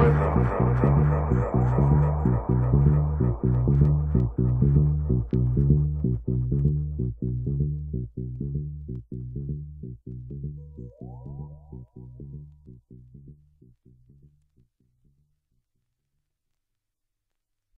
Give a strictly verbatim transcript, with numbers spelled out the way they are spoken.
rhythm.